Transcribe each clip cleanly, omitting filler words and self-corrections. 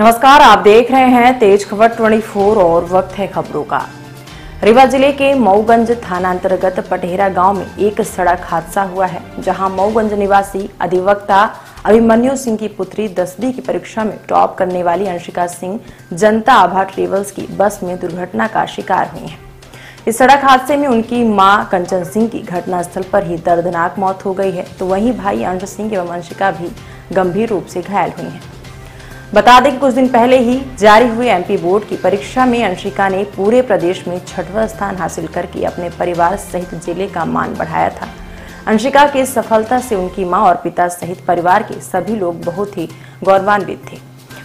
नमस्कार, आप देख रहे हैं तेज खबर 24 और वक्त है खबरों का। रीवा जिले के मऊगंज थाना अंतर्गत पटेहरा गांव में एक सड़क हादसा हुआ है, जहां मऊगंज निवासी अधिवक्ता अभिमन्यु सिंह की पुत्री 10वीं की परीक्षा में टॉप करने वाली अंशिका सिंह जनता आभा ट्रेवल्स की बस में दुर्घटना का शिकार हुई है। इस सड़क हादसे में उनकी मां कंचन सिंह की घटनास्थल पर ही दर्दनाक मौत हो गई है, तो वहीं भाई अंश सिंह एवं अंशिका भी गंभीर रूप से घायल हुई हैं। बता दें कि कुछ दिन पहले ही जारी हुई एमपी बोर्ड की परीक्षा में अंशिका ने पूरे प्रदेश में 6वां स्थान हासिल करके अपने परिवार सहित जिले का मान बढ़ाया था। अंशिका की इस सफलता से उनकी मां और पिता सहित परिवार के सभी लोग बहुत ही गौरवान्वित थे,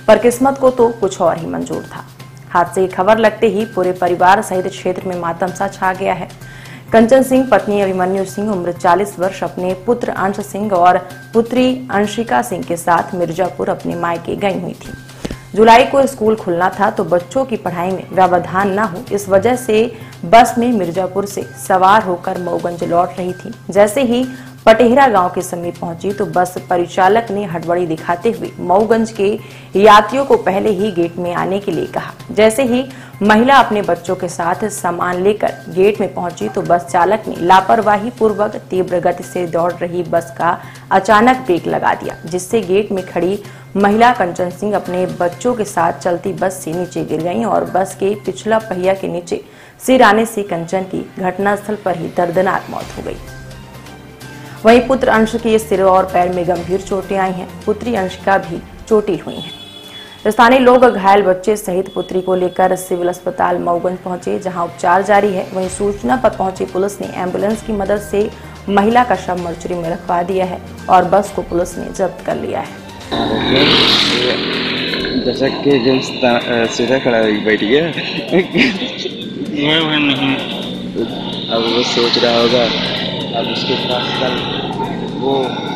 पर किस्मत को तो कुछ और ही मंजूर था। हादसे की खबर लगते ही पूरे परिवार सहित क्षेत्र में मातम सा छा गया है। कंचन सिंह पत्नी अभिमन्यु सिंह उम्र 40 वर्ष अपने पुत्र अंश सिंह और पुत्री अंशिका सिंह के साथ मिर्जापुर अपने मायके गई हुई थी। जुलाई को स्कूल खुलना था, तो बच्चों की पढ़ाई में व्यवधान न हो, इस वजह से बस में मिर्जापुर से सवार होकर मऊगंज लौट रही थी। जैसे ही पटेहरा गांव के समीप पहुंची तो बस परिचालक ने हड़बड़ी दिखाते हुए मऊगंज के यात्रियों को पहले ही गेट में आने के लिए कहा। जैसे ही महिला अपने बच्चों के साथ सामान लेकर गेट में पहुंची तो बस चालक ने लापरवाही पूर्वक तीव्र गति से दौड़ रही बस का अचानक ब्रेक लगा दिया, जिससे गेट में खड़ी महिला कंचन सिंह अपने बच्चों के साथ चलती बस से नीचे गिर गई और बस के पिछला पहिया के नीचे सिर आने से कंचन की घटनास्थल पर ही दर्दनाक मौत हो गई। वहीं पुत्र अंश के सिर और पैर में गंभीर चोटें आई हैं, पुत्री अंशिका भी चोटिल हुई हैं। स्थानीय लोग घायल बच्चे सहित पुत्री को लेकर सिविल अस्पताल मऊगंज पहुंचे, जहां उपचार जारी है। वहीं सूचना पर पहुंची पुलिस ने एम्बुलेंस की मदद से महिला का शव मरचुरी में रखवा दिया है और बस को पुलिस ने जब्त कर लिया है। जैसा कि जेम्स सीधा खड़ा बैठ गया, अब वो सोच रहा होगा अब उसके पास कल वो